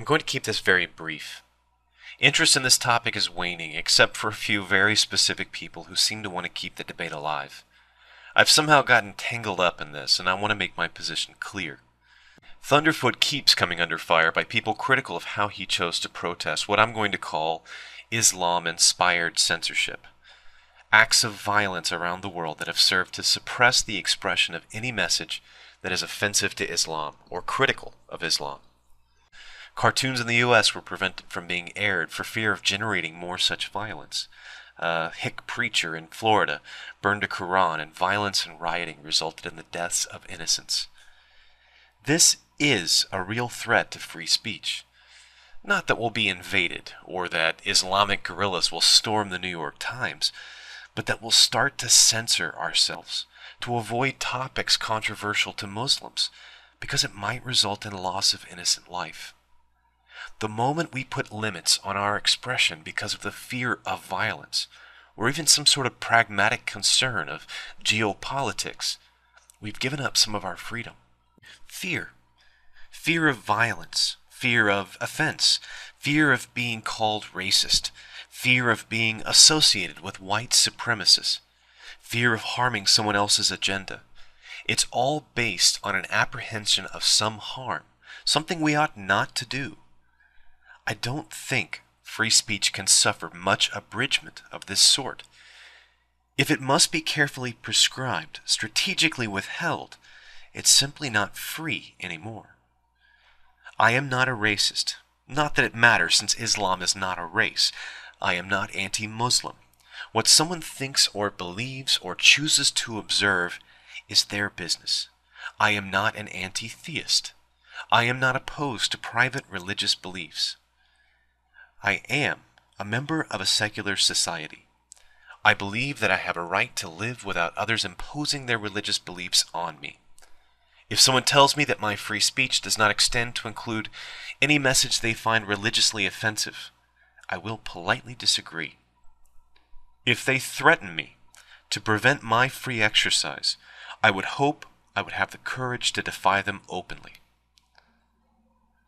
I'm going to keep this very brief. Interest in this topic is waning, except for a few very specific people who seem to want to keep the debate alive. I've somehow gotten tangled up in this, and I want to make my position clear. Thunderfoot keeps coming under fire by people critical of how he chose to protest what I'm going to call Islam-inspired censorship. Acts of violence around the world that have served to suppress the expression of any message that is offensive to Islam or critical of Islam. Cartoons in the U.S. were prevented from being aired for fear of generating more such violence. A hick preacher in Florida burned a Quran, and violence and rioting resulted in the deaths of innocents. This is a real threat to free speech. Not that we'll be invaded, or that Islamic guerrillas will storm the New York Times, but that we'll start to censor ourselves, to avoid topics controversial to Muslims, because it might result in loss of innocent life. The moment we put limits on our expression because of the fear of violence, or even some sort of pragmatic concern of geopolitics, we've given up some of our freedom. Fear. Fear of violence. Fear of offense. Fear of being called racist. Fear of being associated with white supremacists. Fear of harming someone else's agenda. It's all based on an apprehension of some harm, something we ought not to do. I don't think free speech can suffer much abridgment of this sort. If it must be carefully prescribed, strategically withheld, it's simply not free anymore. I am not a racist. Not that it matters, since Islam is not a race. I am not anti-Muslim. What someone thinks or believes or chooses to observe is their business. I am not an anti-theist. I am not opposed to private religious beliefs. I am a member of a secular society. I believe that I have a right to live without others imposing their religious beliefs on me. If someone tells me that my free speech does not extend to include any message they find religiously offensive, I will politely disagree. If they threaten me to prevent my free exercise, I would hope I would have the courage to defy them openly.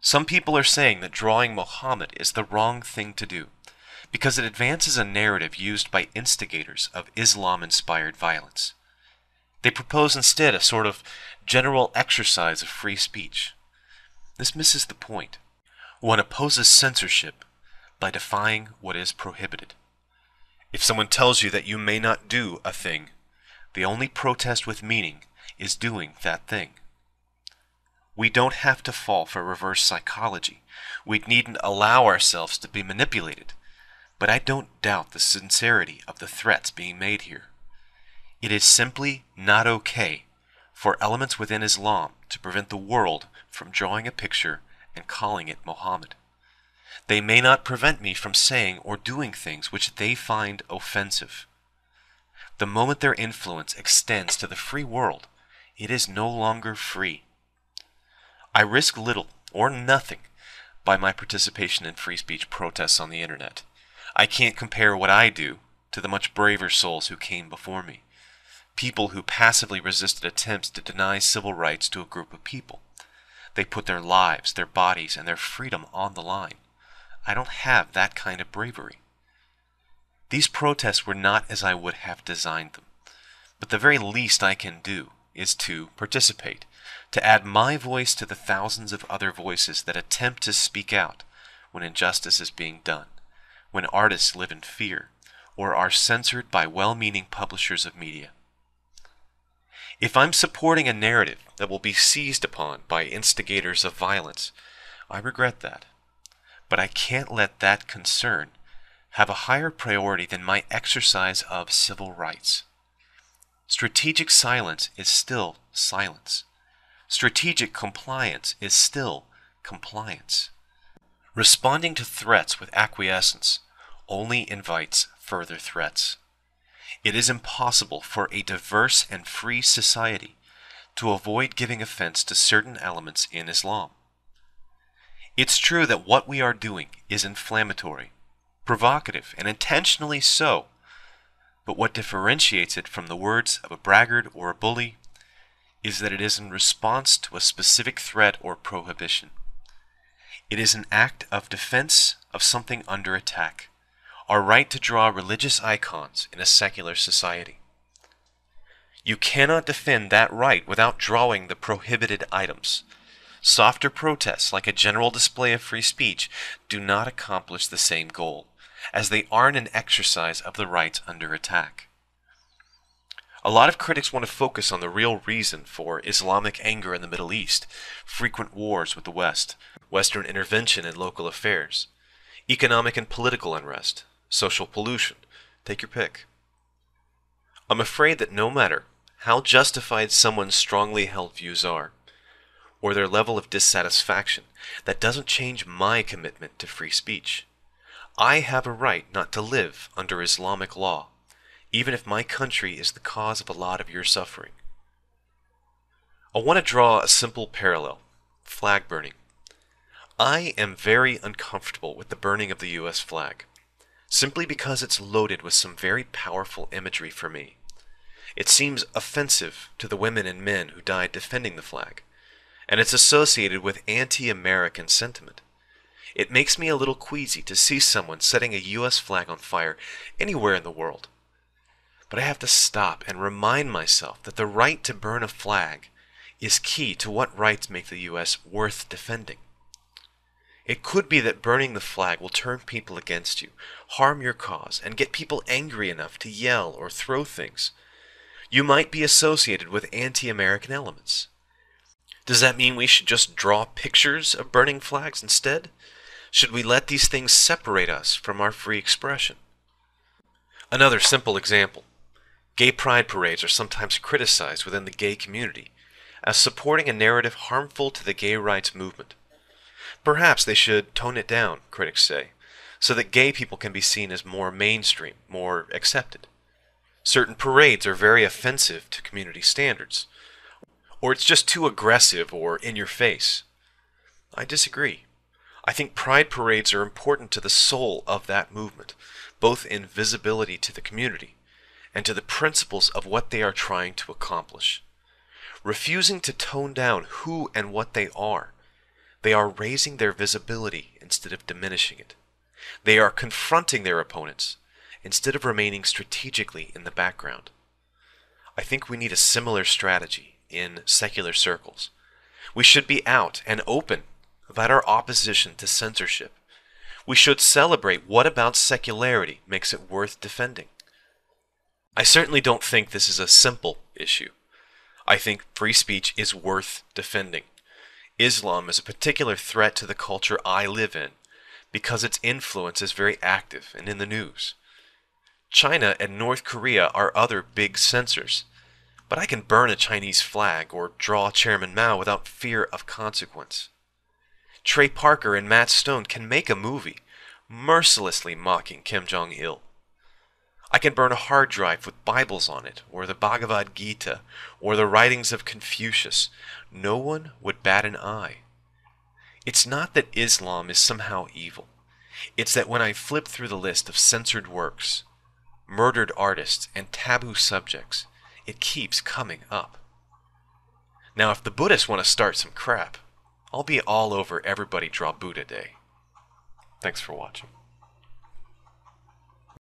Some people are saying that drawing Mohammed is the wrong thing to do, because it advances a narrative used by instigators of Islam-inspired violence. They propose instead a sort of general exercise of free speech. This misses the point. One opposes censorship by defying what is prohibited. If someone tells you that you may not do a thing, the only protest with meaning is doing that thing. We don't have to fall for reverse psychology. We needn't allow ourselves to be manipulated. But I don't doubt the sincerity of the threats being made here. It is simply not okay for elements within Islam to prevent the world from drawing a picture and calling it Mohammed. They may not prevent me from saying or doing things which they find offensive. The moment their influence extends to the free world, it is no longer free. I risk little or nothing by my participation in free speech protests on the internet. I can't compare what I do to the much braver souls who came before me, people who passively resisted attempts to deny civil rights to a group of people. They put their lives, their bodies, and their freedom on the line. I don't have that kind of bravery. These protests were not as I would have designed them, but the very least I can do is to participate, to add my voice to the thousands of other voices that attempt to speak out when injustice is being done, when artists live in fear, or are censored by well-meaning publishers of media. If I'm supporting a narrative that will be seized upon by instigators of violence, I regret that. But I can't let that concern have a higher priority than my exercise of civil rights. Strategic silence is still silence. Strategic compliance is still compliance. Responding to threats with acquiescence only invites further threats. It is impossible for a diverse and free society to avoid giving offense to certain elements in Islam. It's true that what we are doing is inflammatory, provocative, and intentionally so, but what differentiates it from the words of a braggart or a bully is that it is in response to a specific threat or prohibition. It is an act of defense of something under attack. Our right to draw religious icons in a secular society. You cannot defend that right without drawing the prohibited items. Softer protests, like a general display of free speech, do not accomplish the same goal, as they aren't an exercise of the rights under attack. A lot of critics want to focus on the real reason for Islamic anger in the Middle East, frequent wars with the West, Western intervention in local affairs, economic and political unrest, social pollution, take your pick. I'm afraid that no matter how justified someone's strongly held views are, or their level of dissatisfaction, that doesn't change my commitment to free speech. I have a right not to live under Islamic law, even if my country is the cause of a lot of your suffering. I want to draw a simple parallel, flag burning. I am very uncomfortable with the burning of the US flag, simply because it's loaded with some very powerful imagery for me. It seems offensive to the women and men who died defending the flag, and it's associated with anti-American sentiment. It makes me a little queasy to see someone setting a US flag on fire anywhere in the world. But I have to stop and remind myself that the right to burn a flag is key to what rights make the US worth defending. It could be that burning the flag will turn people against you, harm your cause, and get people angry enough to yell or throw things. You might be associated with anti-American elements. Does that mean we should just draw pictures of burning flags instead? Should we let these things separate us from our free expression? Another simple example. Gay pride parades are sometimes criticized within the gay community as supporting a narrative harmful to the gay rights movement. Perhaps they should tone it down, critics say, so that gay people can be seen as more mainstream, more accepted. Certain parades are very offensive to community standards, or it's just too aggressive or in your face. I disagree. I think pride parades are important to the soul of that movement, both in visibility to the community and to the principles of what they are trying to accomplish. Refusing to tone down who and what they are raising their visibility instead of diminishing it. They are confronting their opponents instead of remaining strategically in the background. I think we need a similar strategy in secular circles. We should be out and open about our opposition to censorship. We should celebrate what about secularity makes it worth defending. I certainly don't think this is a simple issue. I think free speech is worth defending. Islam is a particular threat to the culture I live in because its influence is very active and in the news. China and North Korea are other big censors. But I can burn a Chinese flag or draw Chairman Mao without fear of consequence. Trey Parker and Matt Stone can make a movie mercilessly mocking Kim Jong-il. I can burn a hard drive with Bibles on it, or the Bhagavad Gita, or the writings of Confucius. No one would bat an eye. It's not that Islam is somehow evil. It's that when I flip through the list of censored works, murdered artists, and taboo subjects, it keeps coming up. Now, if the Buddhists want to start some crap, I'll be all over everybody draw Buddha Day. Thanks for watching.